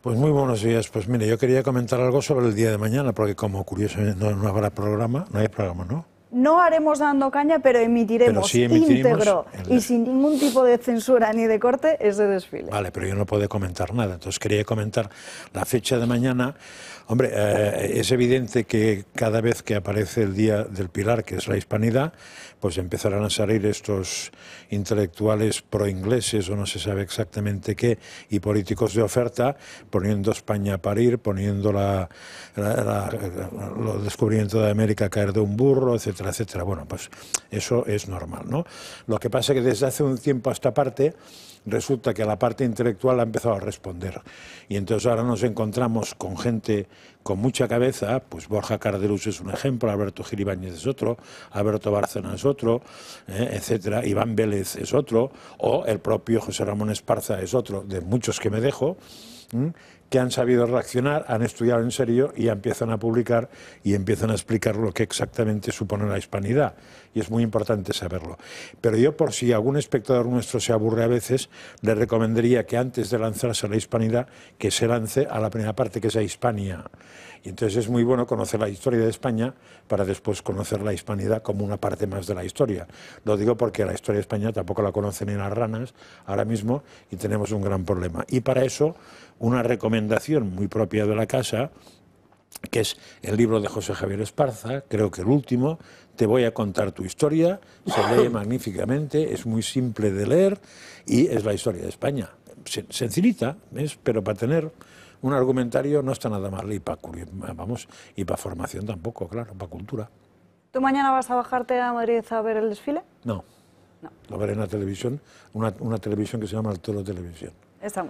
Pues muy buenos días. Pues mire, yo quería comentar algo sobre el día de mañana, porque como curiosamente no habrá programa, no hay programa, ¿no? No haremos Dando Caña, pero emitiremos íntegro y sin ningún tipo de censura ni de corte ese desfile. Vale, pero yo no puedo comentar nada, entonces quería comentar la fecha de mañana. Hombre, es evidente que cada vez que aparece el Día del Pilar, que es la Hispanidad, pues empezarán a salir estos intelectuales pro-ingleses o no se sabe exactamente qué, y políticos de oferta, poniendo España a parir, poniendo los descubrimientos de América a caer de un burro, etcétera, etcétera. Bueno, pues eso es normal, ¿no? Lo que pasa es que desde hace un tiempo a esta parte resulta que la parte intelectual ha empezado a responder. Y entonces ahora nos encontramos con gente con mucha cabeza, pues Borja Cardelus es un ejemplo, Alberto Giribáñez es otro, Alberto Bárcena es otro, etcétera, Iván Vélez es otro, o el propio José Ramón Esparza es otro, de muchos que me dejo, que han sabido reaccionar, han estudiado en serio y empiezan a publicar y empiezan a explicar lo que exactamente supone la hispanidad. Y es muy importante saberlo. Pero yo, por si algún espectador nuestro se aburre a veces, le recomendaría que antes de lanzarse a la hispanidad, que se lance a la primera parte, que es a Hispania. Y entonces es muy bueno conocer la historia de España para después conocer la hispanidad como una parte más de la historia. Lo digo porque la historia de España tampoco la conocen ni las ranas ahora mismo y tenemos un gran problema. Y para eso, una recomendación muy propia de la casa, que es el libro de José Javier Esparza, creo que el último, Te voy a contar tu historia, se lee magníficamente, es muy simple de leer y es la historia de España. Sencillita, ¿ves? Pero para tener un argumentario no está nada mal, y para, vamos, y para formación tampoco, claro, para cultura. ¿Tú mañana vas a bajarte a Madrid a ver el desfile? No, no. Lo veré en la televisión, una televisión que se llama El Toro Televisión. Está muy